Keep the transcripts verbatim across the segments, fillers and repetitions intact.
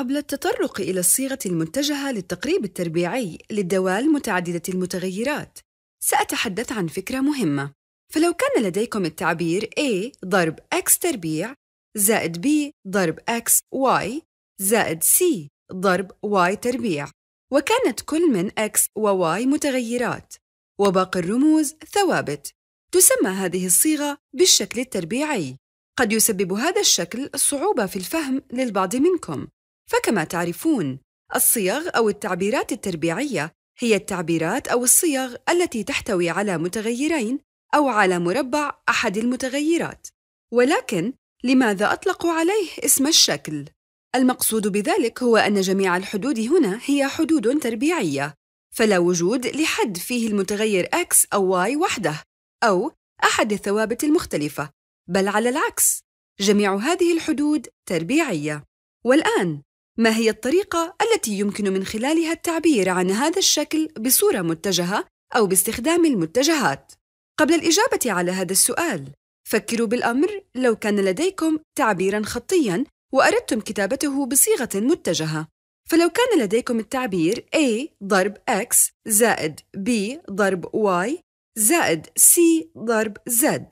قبل التطرق إلى الصيغة المتجهة للتقريب التربيعي للدوال متعددة المتغيرات، سأتحدث عن فكرة مهمة. فلو كان لديكم التعبير A ضرب X تربيع زائد B ضرب X Y زائد C ضرب Y تربيع، وكانت كل من X و Y متغيرات وباقي الرموز ثوابت، تسمى هذه الصيغة بالشكل التربيعي. قد يسبب هذا الشكل صعوبة في الفهم للبعض منكم، فكما تعرفون الصيغ أو التعبيرات التربيعية هي التعبيرات أو الصيغ التي تحتوي على متغيرين أو على مربع أحد المتغيرات، ولكن لماذا أطلقوا عليه اسم الشكل؟ المقصود بذلك هو أن جميع الحدود هنا هي حدود تربيعية، فلا وجود لحد فيه المتغير X أو Y وحده أو أحد الثوابت المختلفة، بل على العكس جميع هذه الحدود تربيعية. والآن ما هي الطريقة التي يمكن من خلالها التعبير عن هذا الشكل بصورة متجهة أو باستخدام المتجهات؟ قبل الإجابة على هذا السؤال، فكروا بالأمر لو كان لديكم تعبيراً خطياً وأردتم كتابته بصيغة متجهة. فلو كان لديكم التعبير A ضرب X زائد B ضرب Y زائد C ضرب Z،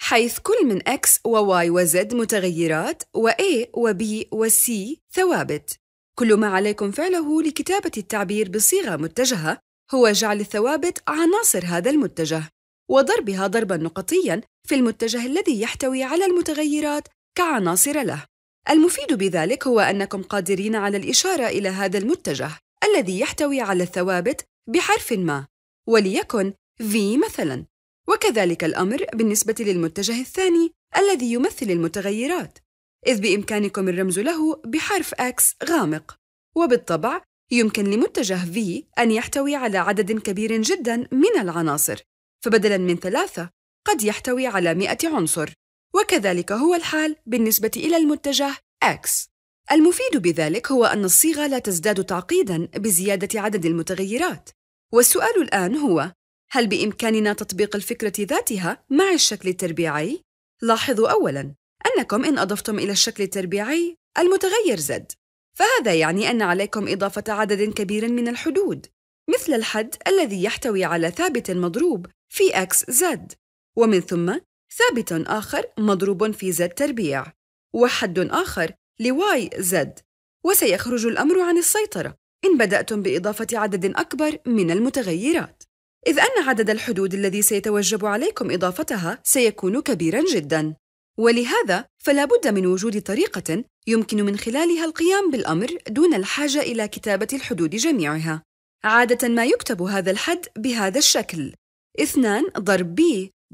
حيث كل من X و Y و Z متغيرات و A و B و C ثوابت، كل ما عليكم فعله لكتابة التعبير بصيغة متجهة هو جعل الثوابت عناصر هذا المتجه وضربها ضرباً نقطياً في المتجه الذي يحتوي على المتغيرات كعناصر له. المفيد بذلك هو أنكم قادرين على الإشارة إلى هذا المتجه الذي يحتوي على الثوابت بحرف ما، وليكن V مثلاً. وكذلك الأمر بالنسبة للمتجه الثاني الذي يمثل المتغيرات، إذ بإمكانكم الرمز له بحرف X غامق. وبالطبع يمكن لمتجه V أن يحتوي على عدد كبير جداً من العناصر، فبدلاً من ثلاثة قد يحتوي على مئة عنصر، وكذلك هو الحال بالنسبة إلى المتجه X. المفيد بذلك هو أن الصيغة لا تزداد تعقيداً بزيادة عدد المتغيرات. والسؤال الآن هو: هل بإمكاننا تطبيق الفكرة ذاتها مع الشكل التربيعي؟ لاحظوا أولاً أنكم إن أضفتم إلى الشكل التربيعي المتغير Z، فهذا يعني أن عليكم إضافة عدد كبير من الحدود، مثل الحد الذي يحتوي على ثابت مضروب في X Z، ومن ثم ثابت آخر مضروب في Z تربيع، وحد آخر لY Z، وسيخرج الأمر عن السيطرة إن بدأتم بإضافة عدد أكبر من المتغيرات، إذ أن عدد الحدود الذي سيتوجب عليكم إضافتها سيكون كبيراً جداً. ولهذا فلا بد من وجود طريقة يمكن من خلالها القيام بالأمر دون الحاجة إلى كتابة الحدود جميعها. عادة ما يكتب هذا الحد بهذا الشكل: اثنان ضرب B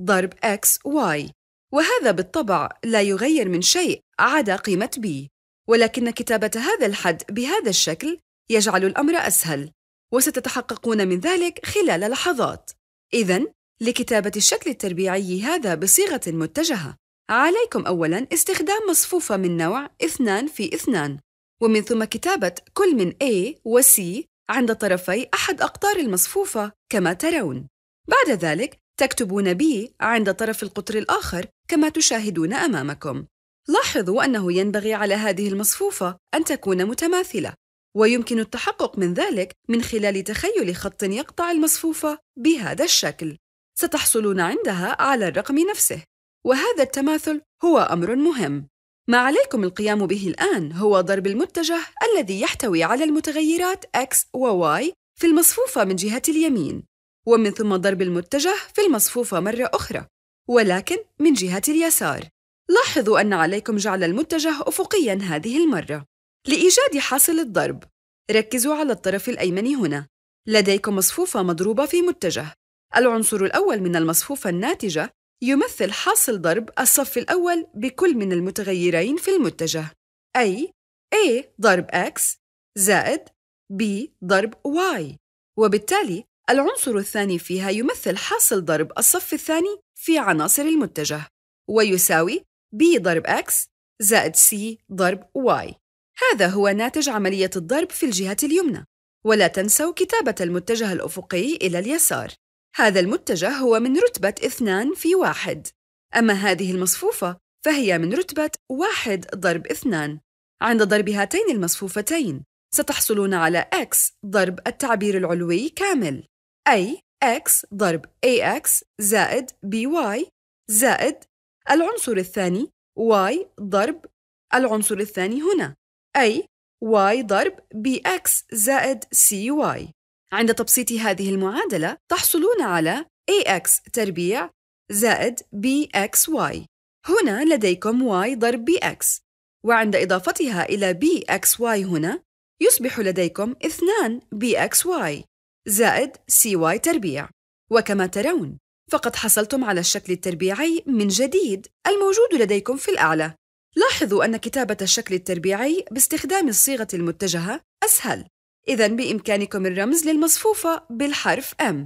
ضرب X Y، وهذا بالطبع لا يغير من شيء عدا قيمة B، ولكن كتابة هذا الحد بهذا الشكل يجعل الأمر أسهل، وستتحققون من ذلك خلال لحظات. إذن لكتابة الشكل التربيعي هذا بصيغة متجهة، عليكم أولاً استخدام مصفوفة من نوع اثنان في اثنان، ومن ثم كتابة كل من A و C عند طرفي أحد أقطار المصفوفة كما ترون. بعد ذلك تكتبون B عند طرف القطر الآخر كما تشاهدون أمامكم. لاحظوا أنه ينبغي على هذه المصفوفة أن تكون متماثلة، ويمكن التحقق من ذلك من خلال تخيل خط يقطع المصفوفة بهذا الشكل، ستحصلون عندها على الرقم نفسه، وهذا التماثل هو أمر مهم. ما عليكم القيام به الآن هو ضرب المتجه الذي يحتوي على المتغيرات X و Y في المصفوفة من جهة اليمين، ومن ثم ضرب المتجه في المصفوفة مرة أخرى ولكن من جهة اليسار. لاحظوا أن عليكم جعل المتجه أفقياً هذه المرة. لإيجاد حاصل الضرب، ركزوا على الطرف الأيمن هنا. لديكم مصفوفة مضروبة في متجه، العنصر الأول من المصفوفة الناتجة يمثل حاصل ضرب الصف الأول بكل من المتغيرين في المتجه، أي A ضرب X زائد B ضرب Y، وبالتالي العنصر الثاني فيها يمثل حاصل ضرب الصف الثاني في عناصر المتجه، ويساوي B ضرب X زائد C ضرب Y. هذا هو ناتج عملية الضرب في الجهة اليمنى. ولا تنسوا كتابة المتجه الأفقي إلى اليسار. هذا المتجه هو من رتبة اثنان في واحد، أما هذه المصفوفة فهي من رتبة واحد ضرب اثنان، عند ضرب هاتين المصفوفتين ستحصلون على x ضرب التعبير العلوي كامل، أي x ضرب ax زائد by زائد العنصر الثاني y ضرب العنصر الثاني هنا، أي y ضرب bx زائد cy. عند تبسيط هذه المعادلة تحصلون على ax تربيع زائد bxy. هنا لديكم y ضرب bx، وعند إضافتها إلى bxy هنا يصبح لديكم اثنان bxy زائد cy تربيع. وكما ترون فقد حصلتم على الشكل التربيعي من جديد الموجود لديكم في الأعلى. لاحظوا أن كتابة الشكل التربيعي باستخدام الصيغة المتجهة أسهل، إذن بإمكانكم الرمز للمصفوفة بالحرف M،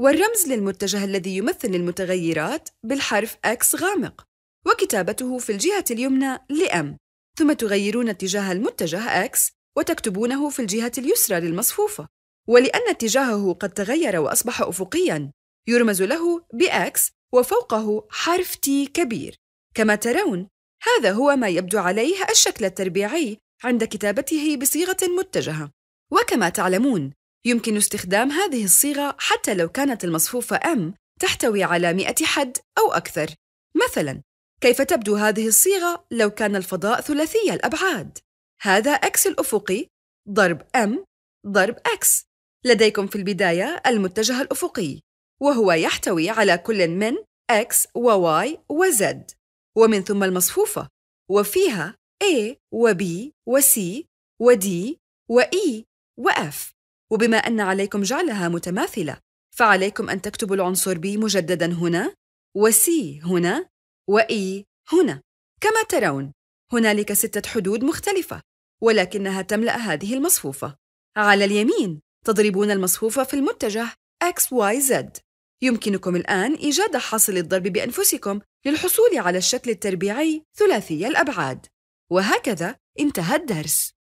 والرمز للمتجه الذي يمثل المتغيرات بالحرف X غامق، وكتابته في الجهة اليمنى لM، ثم تغيرون اتجاه المتجه X وتكتبونه في الجهة اليسرى للمصفوفة، ولأن اتجاهه قد تغير وأصبح أفقياً، يرمز له بX وفوقه حرف T كبير. كما ترون هذا هو ما يبدو عليه الشكل التربيعي عند كتابته بصيغة متجهة. وكما تعلمون يمكن استخدام هذه الصيغة حتى لو كانت المصفوفة M تحتوي على مئة حد أو أكثر. مثلاً كيف تبدو هذه الصيغة لو كان الفضاء ثلاثي الأبعاد؟ هذا X الأفقي ضرب M ضرب X. لديكم في البداية المتجه الأفقي، وهو يحتوي على كل من X و Y و Z، ومن ثم المصفوفة وفيها A و B و C و D و E و F. وبما أن عليكم جعلها متماثلة فعليكم أن تكتبوا العنصر B مجدداً هنا و C هنا و E هنا. كما ترون هنالك ستة حدود مختلفة ولكنها تملأ هذه المصفوفة. على اليمين تضربون المصفوفة في المتجه إكس واي زد. يمكنكم الآن إيجاد حاصل الضرب بأنفسكم للحصول على الشكل التربيعي ثلاثي الأبعاد. وهكذا انتهى الدرس.